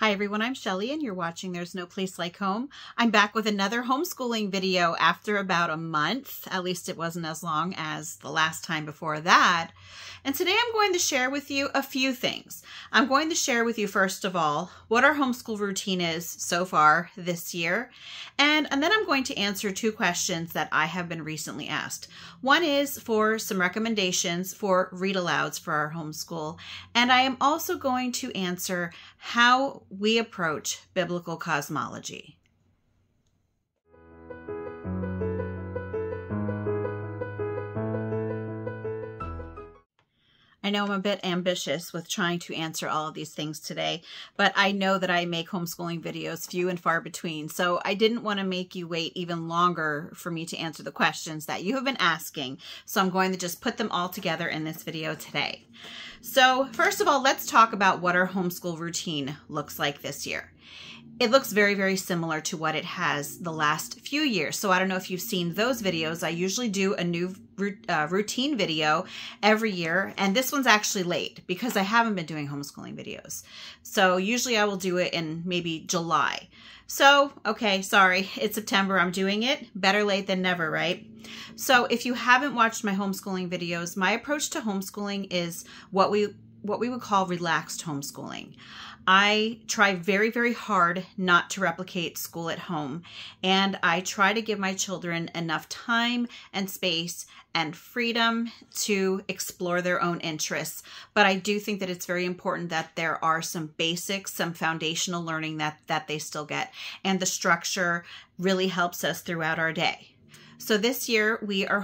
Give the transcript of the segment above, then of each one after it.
Hi everyone, I'm Shelley and you're watching There's No Place Like Home. I'm back with another homeschooling video after about a month. At least it wasn't as long as the last time before that. And today I'm going to share with you a few things. I'm going to share with you, first of all, what our homeschool routine is so far this year. And then I'm going to answer two questions that I have been recently asked. One is for some recommendations for read-alouds for our homeschool. And I am also going to answer how we approach biblical cosmology. I know I'm a bit ambitious with trying to answer all of these things today, but I know that I make homeschooling videos few and far between, so I didn't want to make you wait even longer for me to answer the questions that you have been asking, so I'm going to just put them all together in this video today. So first of all, let's talk about what our homeschool routine looks like this year. It looks very, very similar to what it has the last few years. So I don't know if you've seen those videos. I usually do a new routine video every year. And this one's actually late because I haven't been doing homeschooling videos. So usually I will do it in maybe July. So, okay, sorry, it's September, I'm doing it. Better late than never, right? So if you haven't watched my homeschooling videos, my approach to homeschooling is what we would call relaxed homeschooling. I try very, very hard not to replicate school at home, and I try to give my children enough time and space and freedom to explore their own interests. But I do think that it's very important that there are some basics, some foundational learning that they still get, and the structure really helps us throughout our day. So this year I'm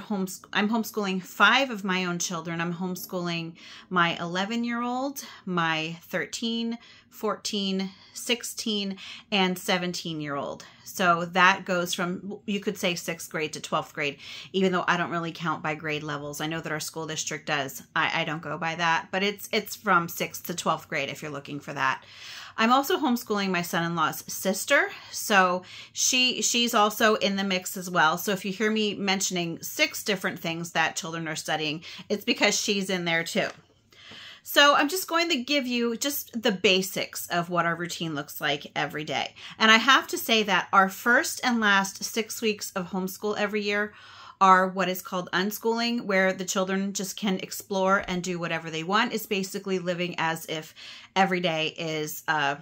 homeschooling 5 of my own children. I'm homeschooling my 11-year-old, my 13, 14, 16, and 17-year-old. So that goes from, you could say, 6th grade to 12th grade, even though I don't really count by grade levels. I know that our school district does. I don't go by that, but it's from 6th to 12th grade if you're looking for that. I'm also homeschooling my son-in-law's sister, so she's also in the mix as well. So if you hear me mentioning 6 different things that children are studying, it's because she's in there too. So I'm just going to give you just the basics of what our routine looks like every day. And I have to say that our first and last 6 weeks of homeschool every year are what is called unschooling, where the children just can explore and do whatever they want. It's basically living as if every day is a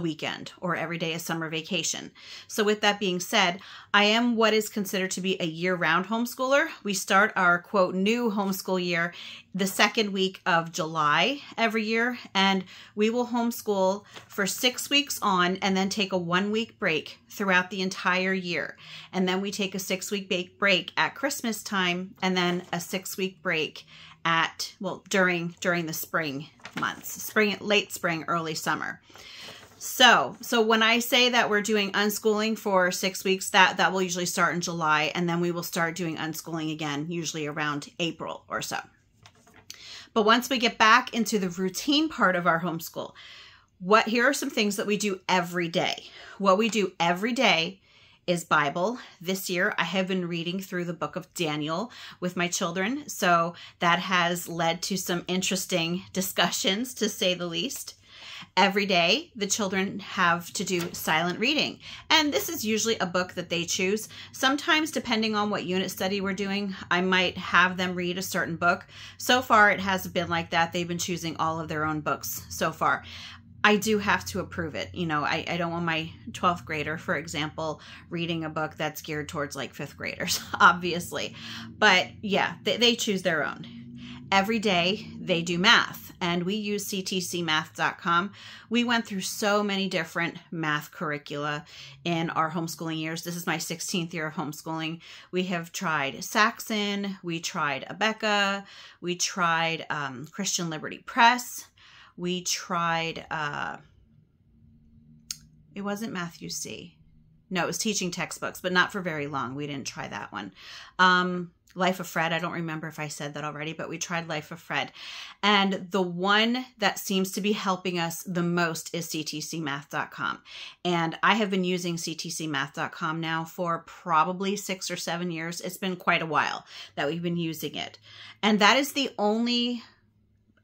weekend or every day is summer vacation. So with that being said, I am what is considered to be a year-round homeschooler. We start our, quote, new homeschool year the 2nd week of July every year, and we will homeschool for 6 weeks on and then take a 1-week break throughout the entire year. And then we take a 6-week break at Christmas time and then a 6-week break at, well, during the spring months, late spring, early summer. So when I say that we're doing unschooling for 6 weeks, that will usually start in July, and then we will start doing unschooling again, usually around April or so. But once we get back into the routine part of our homeschool, here are some things that we do every day. What we do every day is Bible. This year, I have been reading through the book of Daniel with my children, so that has led to some interesting discussions, to say the least. Every day, the children have to do silent reading. And this is usually a book that they choose. Sometimes, depending on what unit study we're doing, I might have them read a certain book. So far, it hasn't been like that. They've been choosing all of their own books so far. I do have to approve it. You know, I don't want my 12th grader, for example, reading a book that's geared towards like 5th graders, obviously. But yeah, they choose their own. Every day they do math, and we use ctcmath.com. We went through so many different math curricula in our homeschooling years. This is my 16th year of homeschooling. We have tried Saxon, we tried Abeka, we tried Christian Liberty Press, we tried, it wasn't Matthew C. No, it was teaching textbooks, but not for very long. We didn't try that one. Life of Fred. I don't remember if I said that already, but we tried Life of Fred. And the one that seems to be helping us the most is ctcmath.com. And I have been using ctcmath.com now for probably 6 or 7 years. It's been quite a while that we've been using it. And that is the only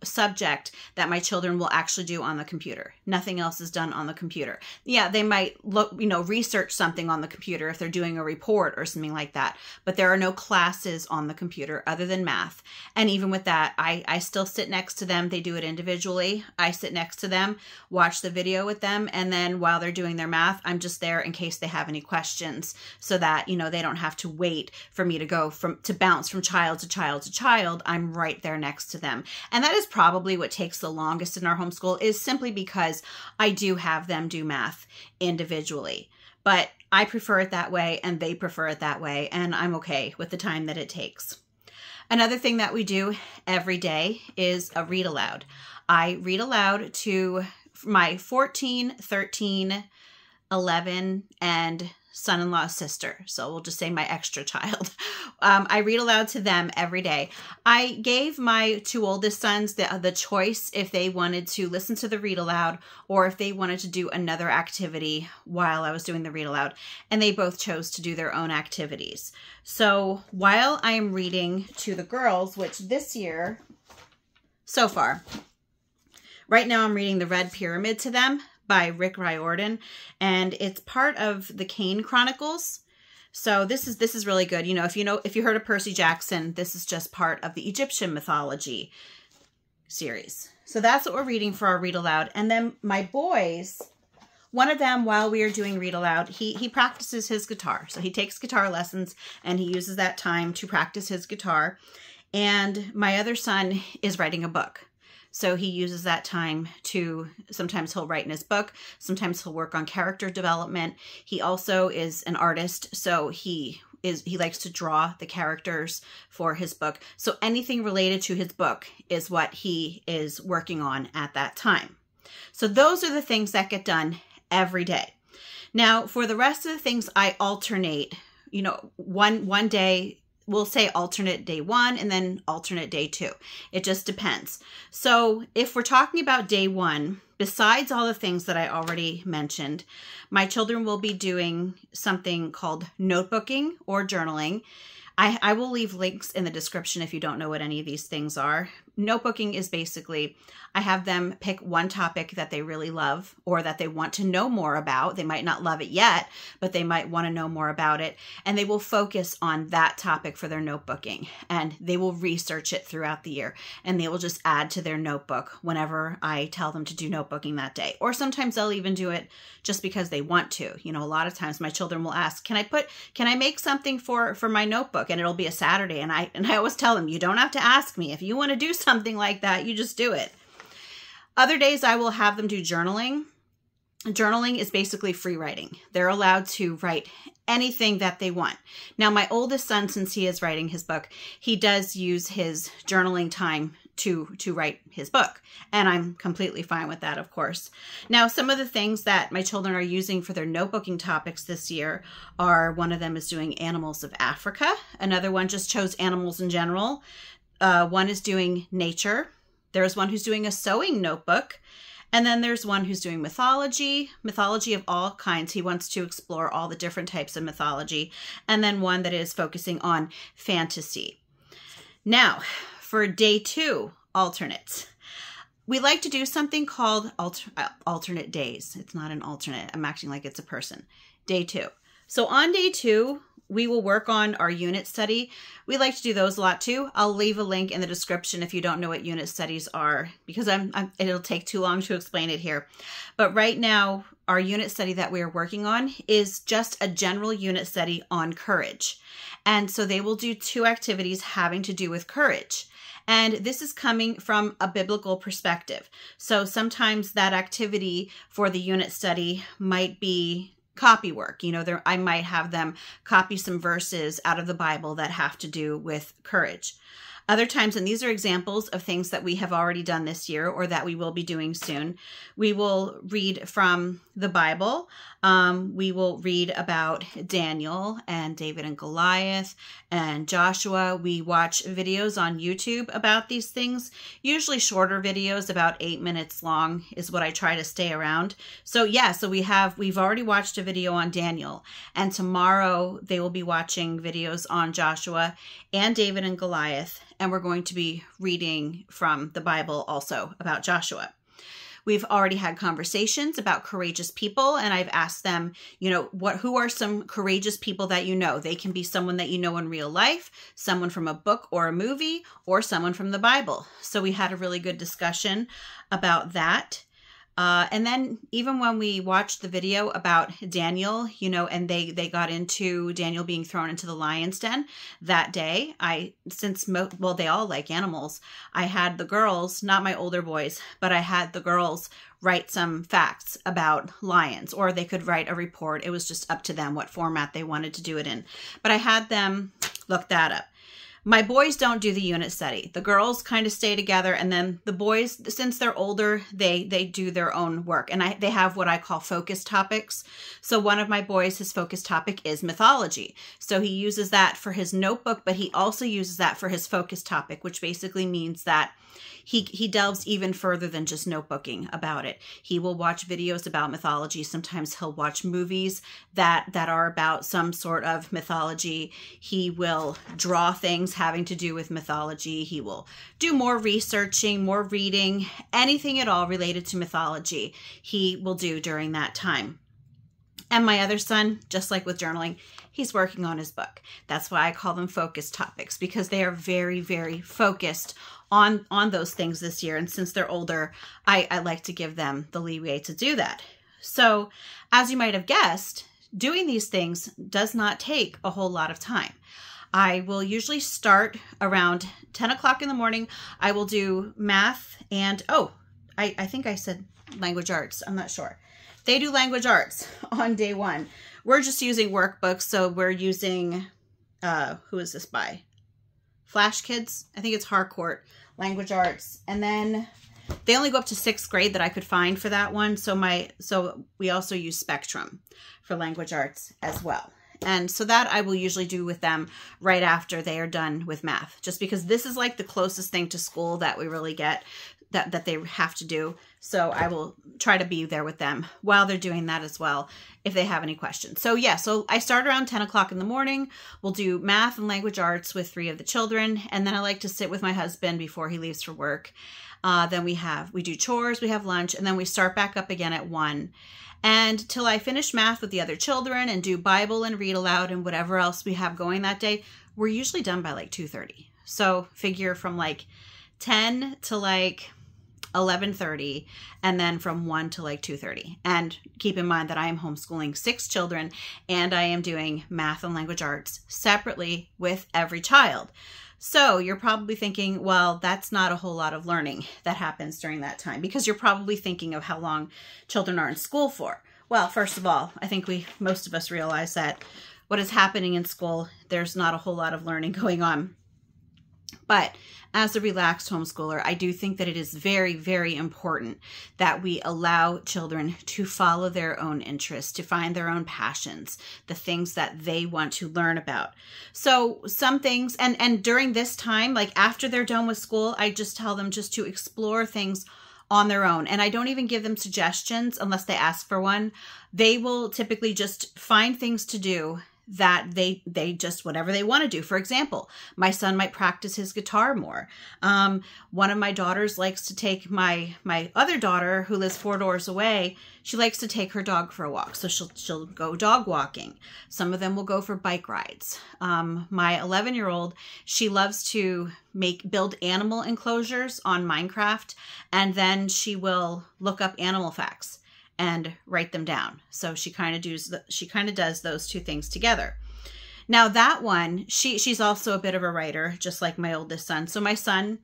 subject that my children will actually do on the computer. Nothing else is done on the computer. Yeah, they might look, you know, research something on the computer if they're doing a report or something like that, but there are no classes on the computer other than math. And even with that, I still sit next to them. They do it individually. I sit next to them, watch the video with them, and then while they're doing their math, I'm just there in case they have any questions so that, you know, they don't have to wait for me to go to bounce from child to child to child. I'm right there next to them. And that is probably what takes the longest in our homeschool, is simply because I do have them do math individually, but I prefer it that way and they prefer it that way. And I'm okay with the time that it takes. Another thing that we do every day is a read aloud. I read aloud to my 14, 13, 11, and son-in-law's sister. So we'll just say my extra child. I read aloud to them every day. I gave my two oldest sons the choice if they wanted to listen to the read aloud or if they wanted to do another activity while I was doing the read aloud. And they both chose to do their own activities. So while I am reading to the girls, which this year, so far, right now I'm reading The Red Pyramid to them by Rick Riordan, and it's part of the Kane Chronicles. So this is really good. You know, if you heard of Percy Jackson, this is just part of the Egyptian mythology series. So that's what we're reading for our read aloud. And then my boys, one of them, while we are doing read aloud, he practices his guitar. So he takes guitar lessons and he uses that time to practice his guitar. And my other son is writing a book. So he uses that time to, sometimes he'll write in his book, sometimes he'll work on character development. He also is an artist, so he likes to draw the characters for his book. So anything related to his book is what he is working on at that time. So those are the things that get done every day. Now, for the rest of the things, I alternate, you know, one day, we'll say alternate day one and then alternate day two. It just depends. So if we're talking about day one, besides all the things that I already mentioned, my children will be doing something called notebooking or journaling. I will leave links in the description if you don't know what any of these things are. Notebooking is basically, I have them pick one topic that they really love or that they want to know more about. They might not love it yet, but they might want to know more about it. And they will focus on that topic for their notebooking. And they will research it throughout the year. And they will just add to their notebook whenever I tell them to do notebooking that day. Or sometimes they'll even do it just because they want to. You know, a lot of times my children will ask, can I make something for my notebook? And it'll be a Saturday. And I always tell them, you don't have to ask me. If you want to do something like that, you just do it. Other days, I will have them do journaling. Journaling is basically free writing. They're allowed to write anything that they want. Now, my oldest son, since he is writing his book, he does use his journaling time to write his book. And I'm completely fine with that, of course. Now, some of the things that my children are using for their notebooking topics this year are, one of them is doing animals of Africa. Another one just chose animals in general. One is doing nature. There's one who's doing a sewing notebook. And then there's one who's doing mythology of all kinds. He wants to explore all the different types of mythology. And then one that is focusing on fantasy. Now, for day two, alternates. We like to do something called alternate days. It's not an alternate. I'm acting like it's a person. Day two. So on day two, we will work on our unit study. We like to do those a lot too. I'll leave a link in the description if you don't know what unit studies are, because it'll take too long to explain it here. But right now, our unit study that we are working on is just a general unit study on courage. And so they will do two activities having to do with courage. And this is coming from a biblical perspective. So sometimes that activity for the unit study might be copy work. You know, I might have them copy some verses out of the Bible that have to do with courage. Other times, and these are examples of things that we have already done this year or that we will be doing soon, we will read from the Bible. We will read about Daniel and David and Goliath and Joshua. We watch videos on YouTube about these things, usually shorter videos, about 8 minutes long is what I try to stay around. So yeah, so we've already watched a video on Daniel, and tomorrow they will be watching videos on Joshua and David and Goliath. And we're going to be reading from the Bible also about Joshua. We've already had conversations about courageous people, and I've asked them, you know, who are some courageous people that you know? They can be someone that you know in real life, someone from a book or a movie, or someone from the Bible. So we had a really good discussion about that. And then even when we watched the video about Daniel, you know, and they got into Daniel being thrown into the lion's den that day, well, they all like animals. I had the girls, not my older boys, but I had the girls write some facts about lions, or they could write a report. It was just up to them what format they wanted to do it in. But I had them look that up. My boys don't do the unit study. The girls kind of stay together, and then the boys, since they're older, they do their own work. And they have what I call focus topics. So one of my boys, his focus topic is mythology. So he uses that for his notebook, but he also uses that for his focus topic, which basically means that he delves even further than just notebooking about it. He will watch videos about mythology. Sometimes he'll watch movies that are about some sort of mythology. He will draw things having to do with mythology. He will do more researching, more reading, anything at all related to mythology he will do during that time. And my other son, just like with journaling, he's working on his book. That's why I call them focus topics, because they are very, very focused on those things this year. And since they're older, I like to give them the leeway to do that. So as you might have guessed, doing these things does not take a whole lot of time. I will usually start around 10 o'clock in the morning. I will do math and, oh, I think I said language arts. I'm not sure. They do language arts on day one. We're just using workbooks. So we're using, who is this by? Flash Kids. I think it's Harcourt Language Arts. And then they only go up to 6th grade that I could find for that one. So we also use Spectrum for language arts as well. And so that I will usually do with them right after they are done with math, just because this is like the closest thing to school that we really get that they have to do. So I will try to be there with them while they're doing that as well, if they have any questions. So yeah, so I start around 10 o'clock in the morning. We'll do math and language arts with 3 of the children. And then I like to sit with my husband before he leaves for work. Then we do chores, we have lunch, and then we start back up again at 1. And till I finish math with the other children and do Bible and read aloud and whatever else we have going that day, we're usually done by like 2:30. So figure from like 10 to like 11:30, and then from 1 to like 2:30. And keep in mind that I am homeschooling 6 children, and I am doing math and language arts separately with every child. So you're probably thinking, well, that's not a whole lot of learning that happens during that time, because you're probably thinking of how long children are in school for. Well, first of all, I think most of us realize that what is happening in school, there's not a whole lot of learning going on. But as a relaxed homeschooler, I do think that it is very, very important that we allow children to follow their own interests, to find their own passions, the things that they want to learn about. So some things, and during this time, like after they're done with school, I just tell them just to explore things on their own. And I don't even give them suggestions unless they ask for one. They will typically just find things to do that they just whatever they want to do. For example, my son might practice his guitar more. One of my daughters likes to take my other daughter, who lives 4 doors away, she likes to take her dog for a walk. So she'll go dog walking. Some of them will go for bike rides. My 11-year-old, she loves to build animal enclosures on Minecraft, and then she will look up animal facts and write them down. So she kind of does those 2 things together. Now that one, she's also a bit of a writer, just like my oldest son. So my son,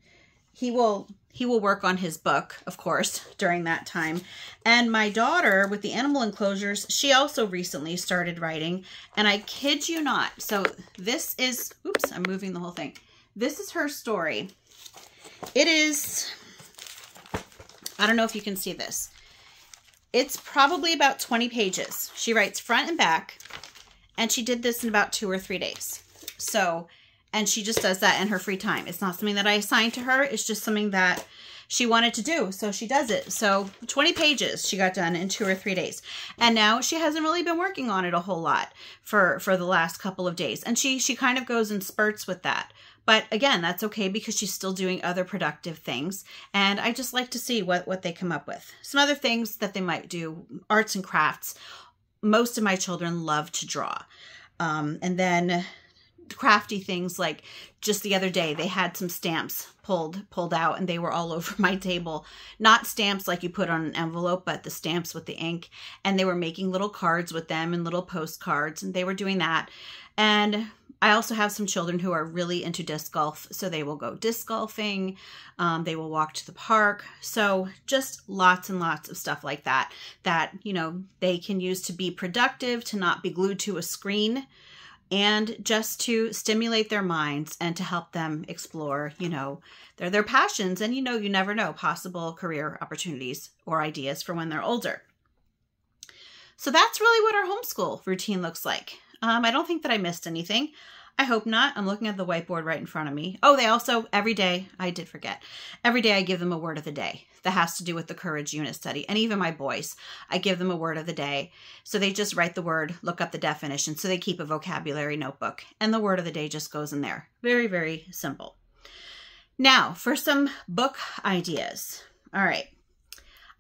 he will work on his book, of course, during that time. And my daughter with the animal enclosures, she also recently started writing, and I kid you not. So this is, oops, I'm moving the whole thing. This is her story. It is, I don't know if you can see this. It's probably about 20 pages. She writes front and back, and she did this in about 2 or 3 days. So, and she just does that in her free time. It's not something that I assigned to her. It's just something that she wanted to do, so she does it. So 20 pages she got done in 2 or 3 days. And now she hasn't really been working on it a whole lot for the last couple of days. And she kind of goes in spurts with that. But again, that's okay because she's still doing other productive things. And I just like to see what they come up with. Some other things that they might do, arts and crafts. Most of my children love to draw. And then crafty things, like just the other day they had some stamps pulled out and they were all over my table. Not stamps like you put on an envelope, but the stamps with the ink, and they were making little cards with them and little postcards, and they were doing that. And I also have some children who are really into disc golf, so they will go disc golfing, they will walk to the park. So just lots and lots of stuff like that, that, you know, they can use to be productive, to not be glued to a screen, and just to stimulate their minds and to help them explore, you know, their passions and, you know, you never know, possible career opportunities or ideas for when they're older. So that's really what our homeschool routine looks like. I don't think that I missed anything. I hope not. I'm looking at the whiteboard right in front of me. Oh, they also, every day, I did forget, every day I give them a word of the day that has to do with the Courage Unit Study. And even my boys, I give them a word of the day. So they just write the word, look up the definition. So they keep a vocabulary notebook and the word of the day just goes in there. Very, very simple. Now for some book ideas. All right.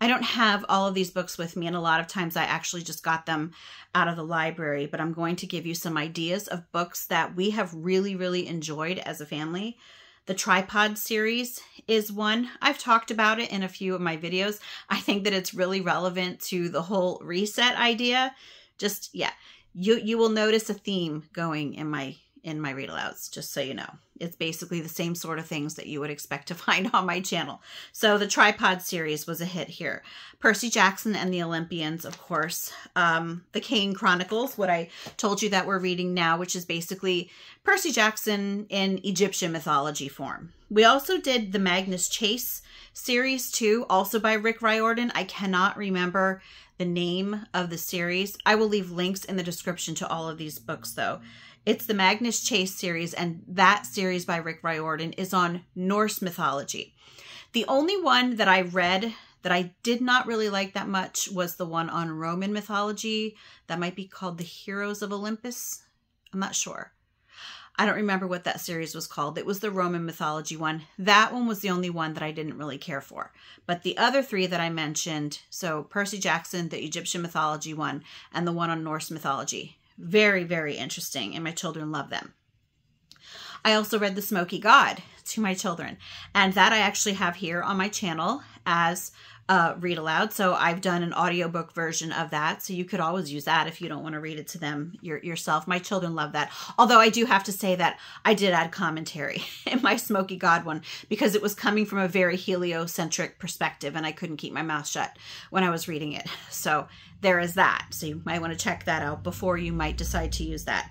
I don't have all of these books with me, and a lot of times I actually just got them out of the library, but I'm going to give you some ideas of books that we have really, really enjoyed as a family. The Tripod series is one. I've talked about it in a few of my videos. I think that it's really relevant to the whole reset idea. Just, yeah, you will notice a theme going in my read alouds, just so you know. It's basically the same sort of things that you would expect to find on my channel. So the Tripod series was a hit here. Percy Jackson and the Olympians, of course. The Kane Chronicles, what I told you that we're reading now, which is basically Percy Jackson in Egyptian mythology form. We also did the Magnus Chase series too, also by Rick Riordan. I cannot remember the name of the series. I will leave links in the description to all of these books though. It's the Magnus Chase series, and that series by Rick Riordan is on Norse mythology. The only one that I read that I did not really like that much was the one on Roman mythology. That might be called The Heroes of Olympus. I'm not sure. I don't remember what that series was called. It was the Roman mythology one. That one was the only one that I didn't really care for. But the other three that I mentioned, so Percy Jackson, the Egyptian mythology one, and the one on Norse mythology, very, very interesting, and my children love them. I also read The Smoky God to my children, and that I actually have here on my channel as a read aloud. So I've done an audiobook version of that, so you could always use that if you don't want to read it to them yourself. My children love that, although I do have to say that I did add commentary in my Smoky God one because it was coming from a very heliocentric perspective, and I couldn't keep my mouth shut when I was reading it. So there is that. So you might want to check that out before you might decide to use that.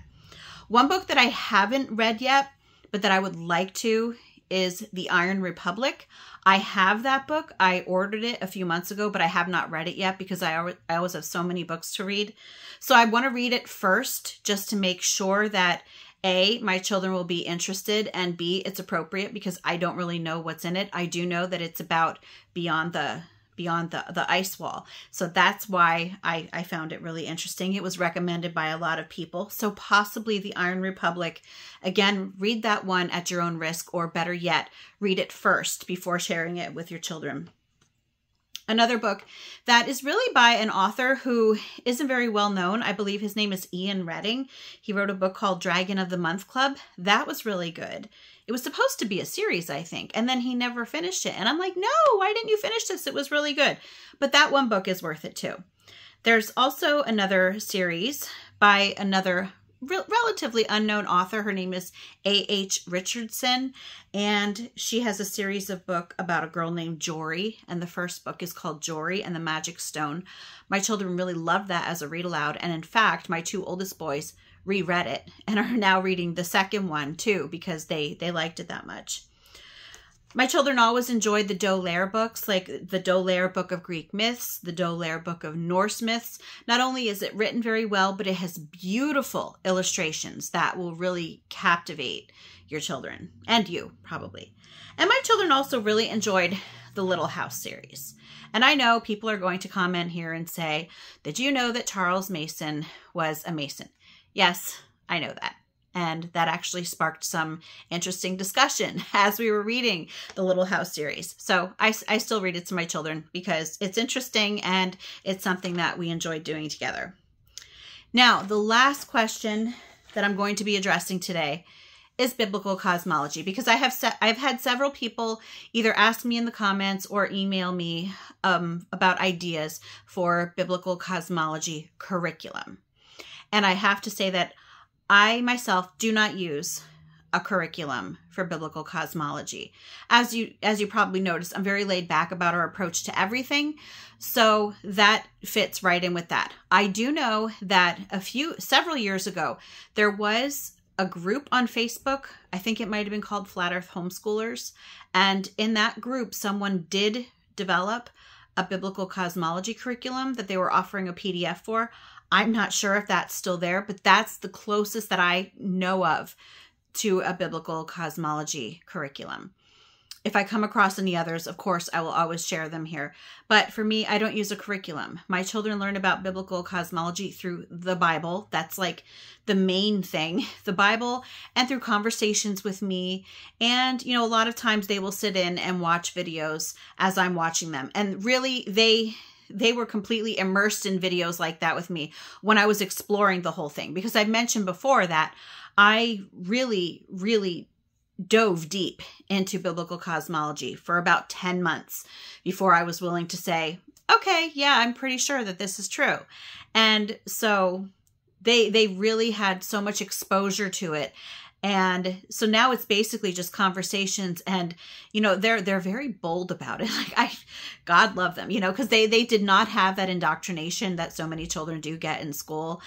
One book that I haven't read yet, but that I would like to, is The Iron Republic. I have that book. I ordered it a few months ago, but I have not read it yet because I always have so many books to read. So I want to read it first just to make sure that A, my children will be interested, and B, it's appropriate because I don't really know what's in it. I do know that it's about beyond the ice wall. So that's why I found it really interesting. It was recommended by a lot of people. So possibly The Iron Republic. Again, read that one at your own risk, or better yet, read it first before sharing it with your children. Another book that is really by an author who isn't very well known. I believe his name is Ian Redding. He wrote a book called Dragon of the Month Club. That was really good. It was supposed to be a series, I think, and then he never finished it. And I'm like, no, why didn't you finish this? It was really good. But that one book is worth it too. There's also another series by another relatively unknown author. Her name is A.H. Richardson, and she has a series of books about a girl named Jory, and the first book is called Jory and the Magic Stone. My children really loved that as a read aloud, and in fact, my two oldest boys reread it and are now reading the second one too because they liked it that much. My children always enjoyed the D'Aulaires books, like the D'Aulaires Book of Greek Myths, the D'Aulaires Book of Norse Myths. Not only is it written very well, but it has beautiful illustrations that will really captivate your children, and you probably. And my children also really enjoyed the Little House series. And I know people are going to comment here and say, did you know that Charles Mason was a Mason? Yes, I know that. And that actually sparked some interesting discussion as we were reading the Little House series. So I still read it to my children because it's interesting and it's something that we enjoy doing together. Now, the last question that I'm going to be addressing today is biblical cosmology, because I've had several people either ask me in the comments or email me about ideas for biblical cosmology curriculum. And I have to say that I myself do not use a curriculum for biblical cosmology. As you probably noticed, I'm very laid back about our approach to everything. So that fits right in with that. I do know that several years ago, there was a group on Facebook. I think it might've been called Flat Earth Homeschoolers. And in that group, someone did develop a biblical cosmology curriculum that they were offering a PDF for. I'm not sure if that's still there, but that's the closest that I know of to a biblical cosmology curriculum. If I come across any others, of course, I will always share them here. But for me, I don't use a curriculum. My children learn about biblical cosmology through the Bible. That's like the main thing, the Bible, and through conversations with me. And, you know, a lot of times they will sit in and watch videos as I'm watching them. And really, they were completely immersed in videos like that with me when I was exploring the whole thing, because I've mentioned before that I really, really dove deep into biblical cosmology for about 10 months before I was willing to say, okay, yeah, I'm pretty sure that this is true. And so they really had so much exposure to it. And so now it's basically just conversations, and, you know, they're very bold about it. Like, God love them, you know, because they did not have that indoctrination that so many children do get in school.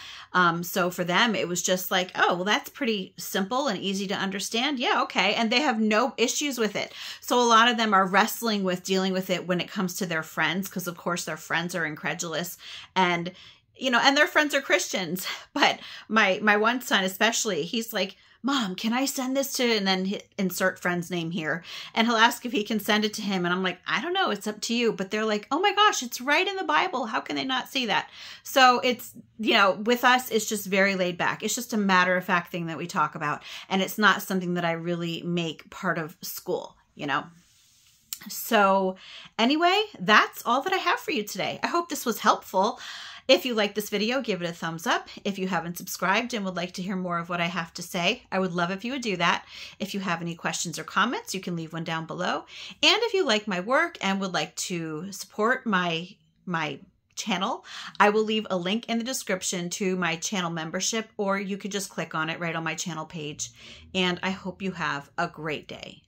So for them, it was just like, oh, well, that's pretty simple and easy to understand. Yeah, okay. And they have no issues with it. So a lot of them are wrestling with dealing with it when it comes to their friends, because of course their friends are incredulous, and, you know, and their friends are Christians. But my one son especially, he's like, Mom, can I send this to, and then hit insert friend's name here. And he'll ask if he can send it to him. And I'm like, I don't know, it's up to you. But they're like, oh my gosh, it's right in the Bible. How can they not see that? So it's, you know, with us, it's just very laid back. It's just a matter of fact thing that we talk about. And it's not something that I really make part of school, you know? So anyway, that's all that I have for you today. I hope this was helpful. If you like this video, give it a thumbs up. If you haven't subscribed and would like to hear more of what I have to say, I would love if you would do that. If you have any questions or comments, you can leave one down below. And if you like my work and would like to support my channel, I will leave a link in the description to my channel membership, or you could just click on it right on my channel page. And I hope you have a great day.